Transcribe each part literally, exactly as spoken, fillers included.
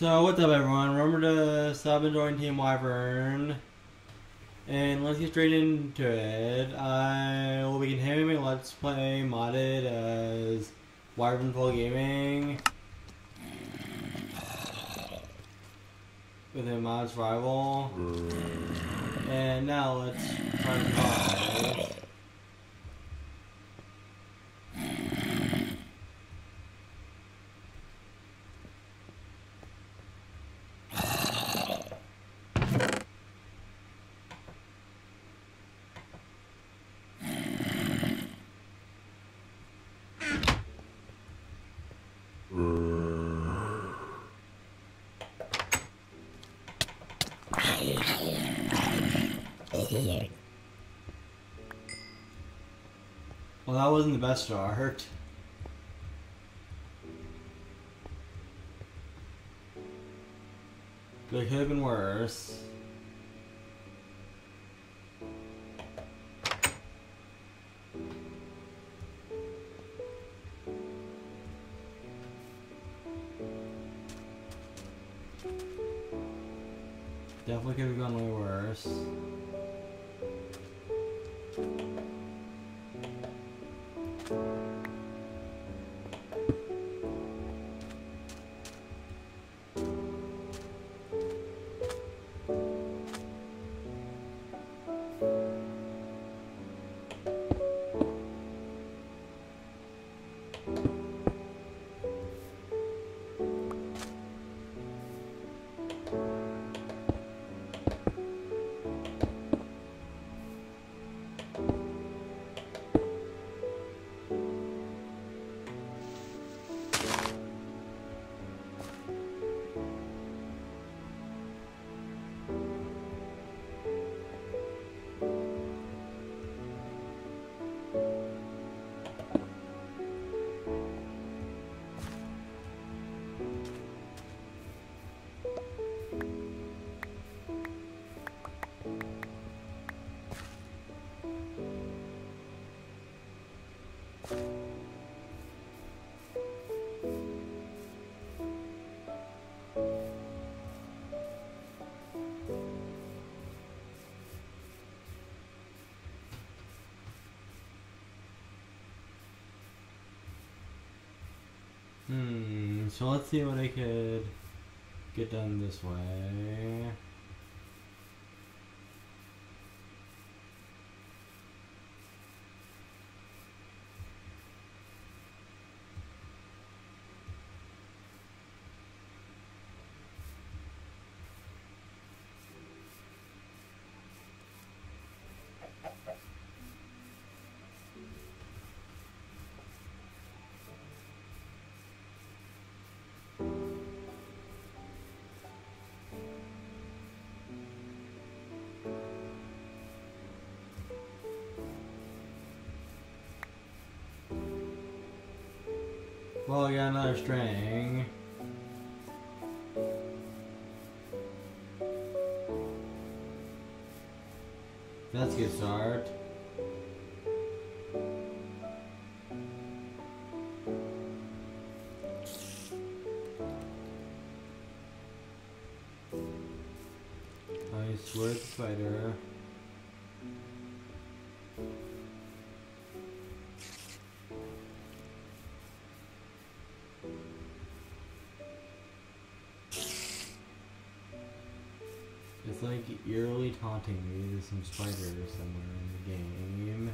So what's up everyone, remember to sub and join Team Wyvern, and let's get straight into it. I will be continuing Let's Play modded as Wyvernfall Gaming with a mod survival, and now let's try to mod. Well, that wasn't the best start. But it could have been worse. Definitely could have gone way worse. Hmm, so let's see what I could get done this way. Well, I got another string. That's a good start. I swear it's a spider. It's like eerily taunting me. There's some spider somewhere in the game.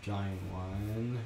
Giant one.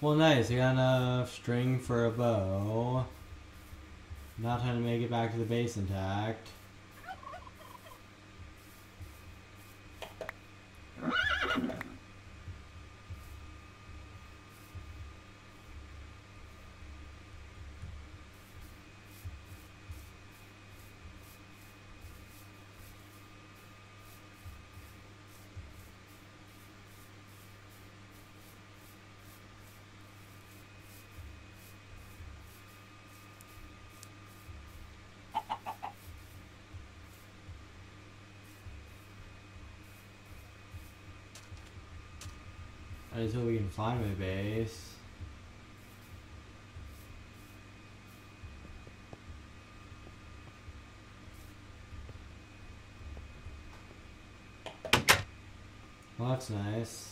Well, nice, I got enough string for a bow. Not trying to make it back to the base intact. until we can find my base. Well, that's nice.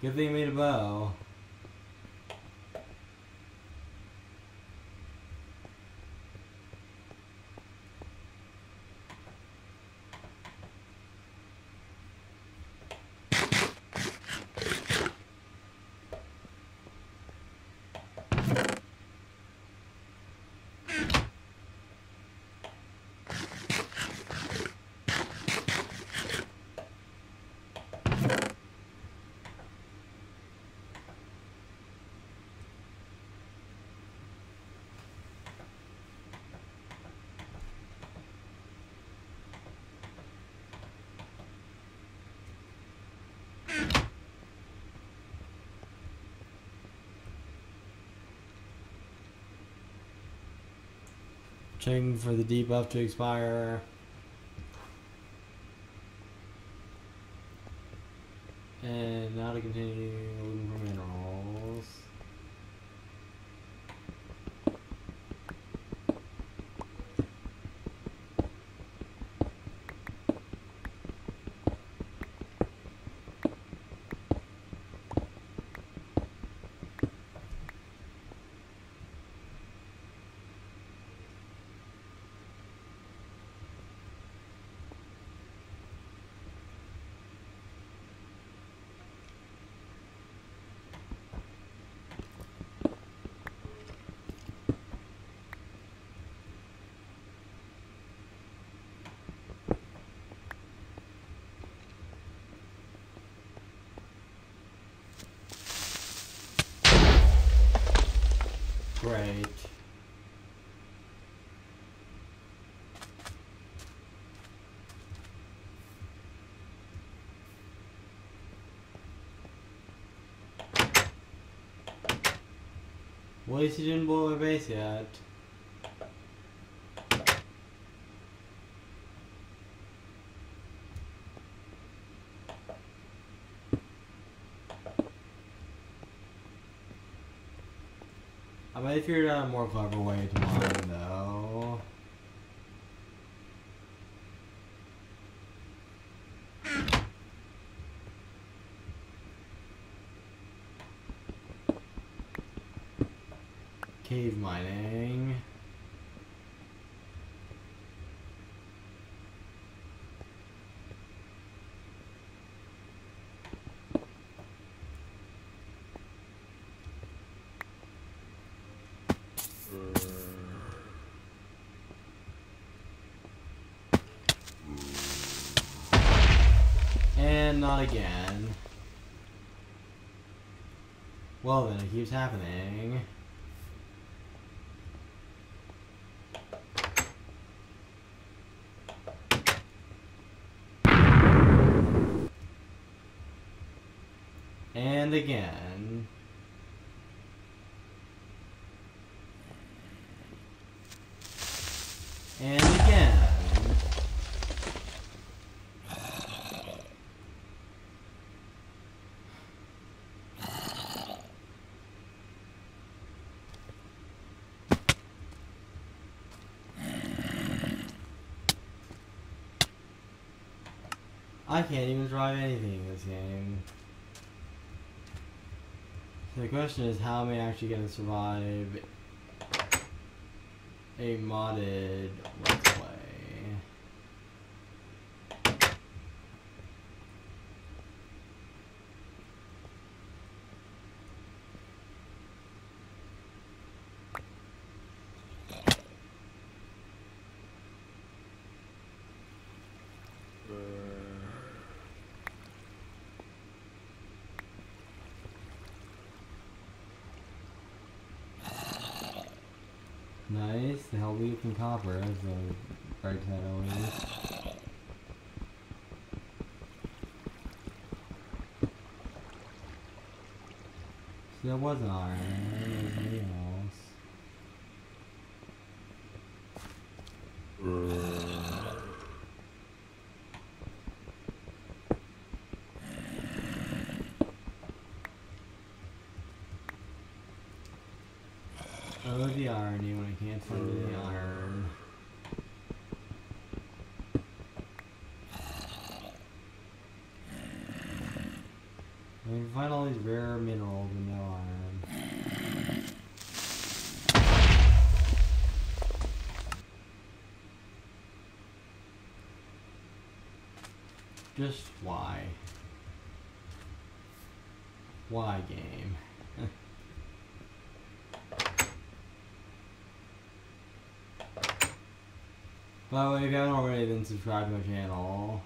Good thing I made a bow. Checking for the debuff to expire. And now to continue looking for minerals. Great. Well, at least you didn't blow my base yet. I might have figured out a more clever way to mine, though. Cave mining. And not again. Well then, it keeps happening. And again. And again. I can't even drive anything in this game. So the question is, how am I actually going to survive a modded let's play? Nice, the hell we can copper, as the right side always. So that wasn't iron, that was anything else. Oh, the irony when I can't find the iron. I can find all these rare minerals and no iron. Just why? Why, game? By the way, if you haven't already, then subscribe to my channel.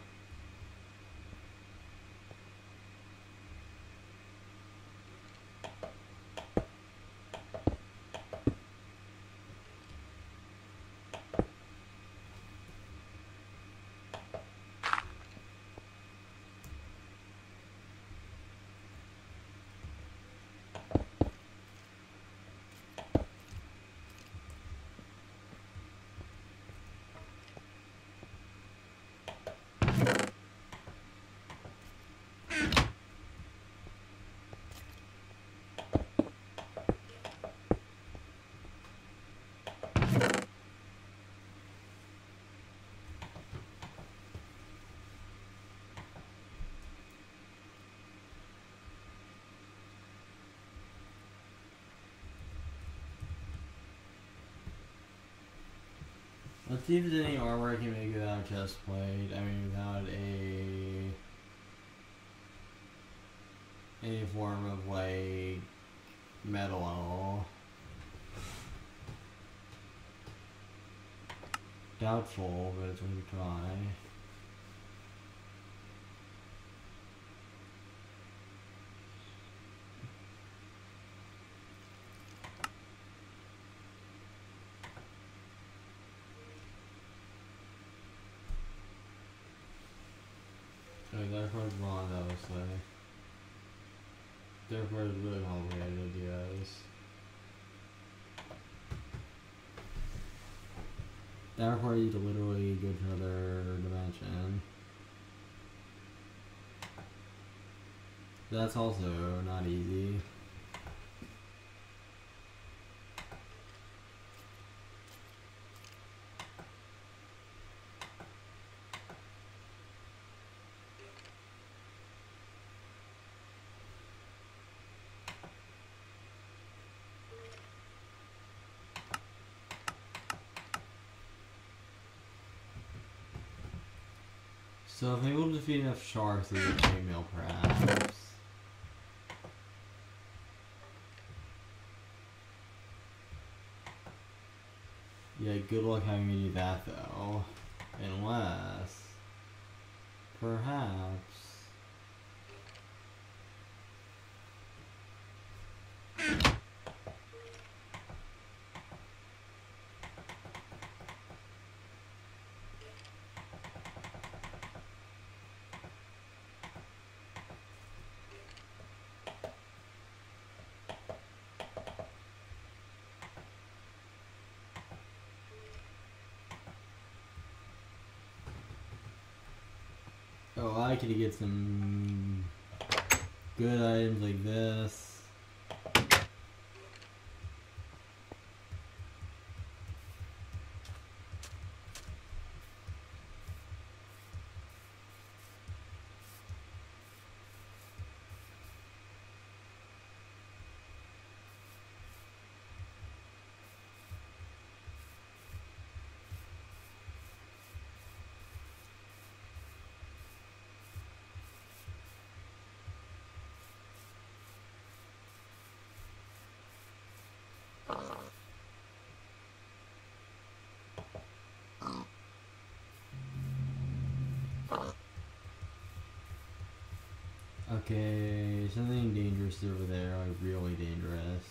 Let's see if there's any armor I can make without a chest plate. I mean, without a any form of like metal at all. Doubtful, but it's when you try. Therefore, it's really complicated to do this. That requires you to literally go to another dimension. That's also not easy. So if maybe we'll defeat enough sharks to get a chainmail perhaps. Yeah, good luck having me do that though. Unless perhaps oh, I could get some good items like this. Okay, something dangerous over there, like really dangerous.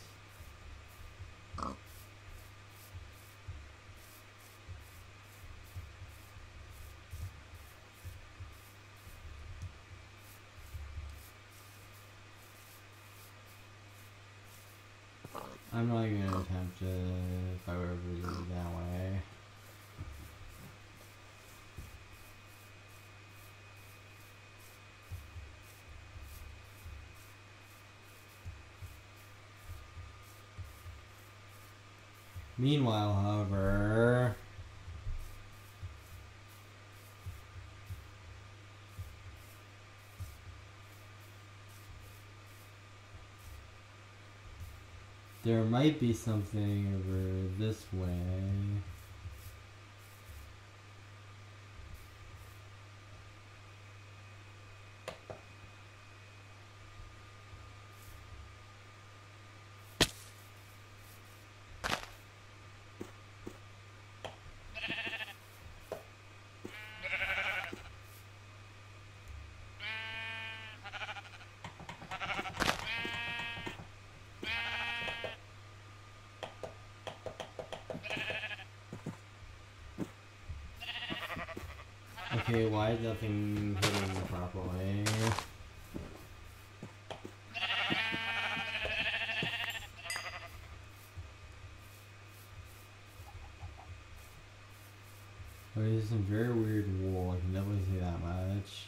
I'm not even gonna attempt it if I were ever to go that way. Meanwhile, however, there might be something over this way. Okay, why is nothing hitting properly? Oh, there's some very weird wool, I can definitely see that much.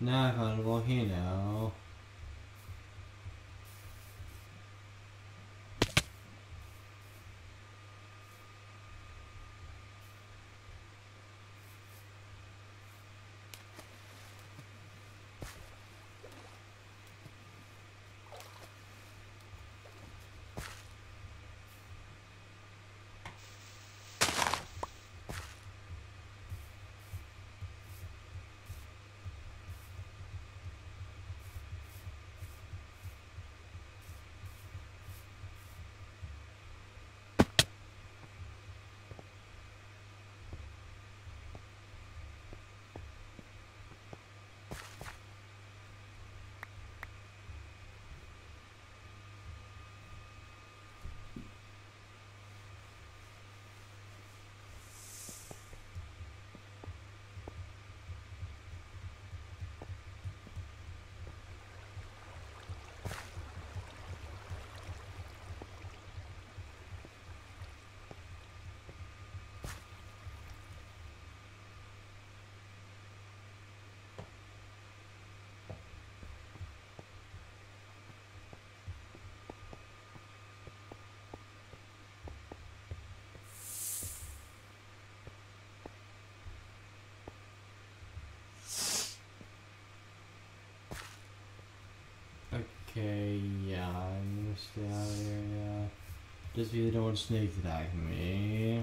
Now I found a volcano. Okay, yeah, I'm gonna stay out of here now. Just because I don't want snakes attacking me.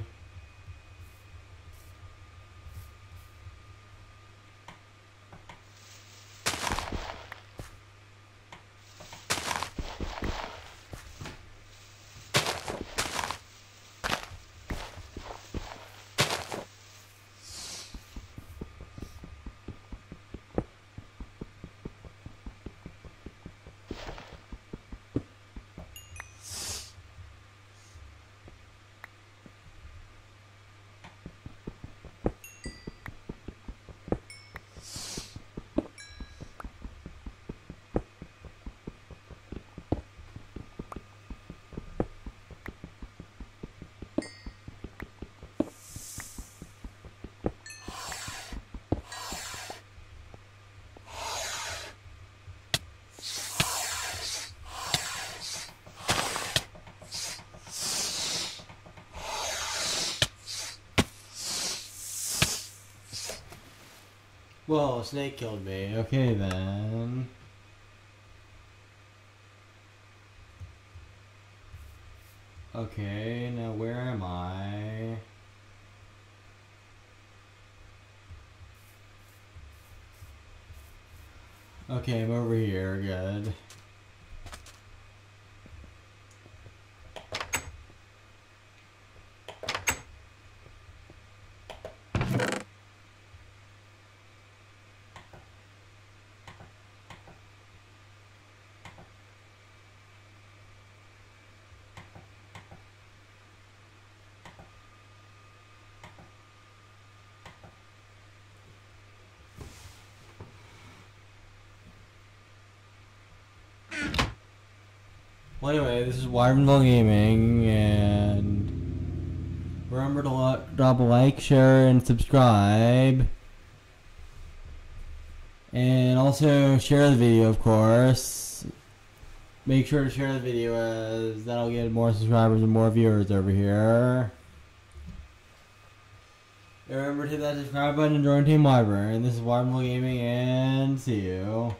Whoa, a snake killed me. Okay then. Okay, now where am I? Okay, I'm over here, good. Well, anyway, this is Wyvernfall Gaming, and remember to look, drop a like, share, and subscribe. And also share the video, of course. Make sure to share the video, as that'll get more subscribers and more viewers over here. And remember to hit that subscribe button and join Team Wyvern. This is Wyvernfall Gaming, and see you.